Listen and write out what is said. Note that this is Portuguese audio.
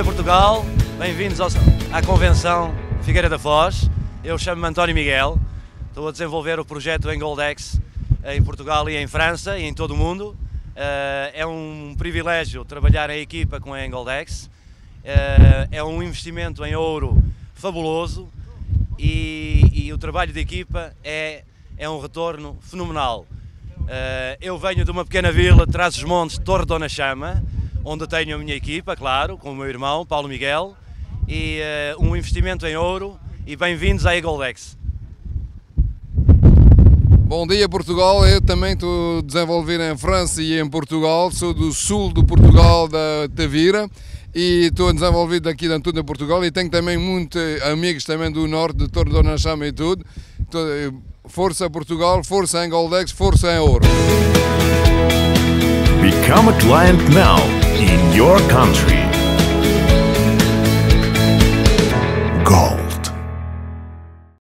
dia, Portugal. Bem-vindos à Convenção Figueira da Foz. Eu chamo-me António Miguel. Estou a desenvolver o projeto EmGoldex em Portugal e em França e em todo o mundo. É um privilégio trabalhar em equipa com a EmGoldex. É um investimento em ouro fabuloso e o trabalho de equipa é um retorno fenomenal. Eu venho de uma pequena vila, Trás-os-Montes, Torre Dona Chama, onde tenho a minha equipa, claro, com o meu irmão, Paulo Miguel, e um investimento em ouro, e bem-vindos à EmGoldex. Bom dia, Portugal. Eu também estou desenvolvido em França e em Portugal, sou do sul do Portugal, da Tavira, e estou desenvolvido aqui dentro de Portugal, e tenho também muitos amigos também do norte, de Torre Dona Chama e tudo. Força Portugal, força EmGoldex, força em ouro. Become a client now in your country.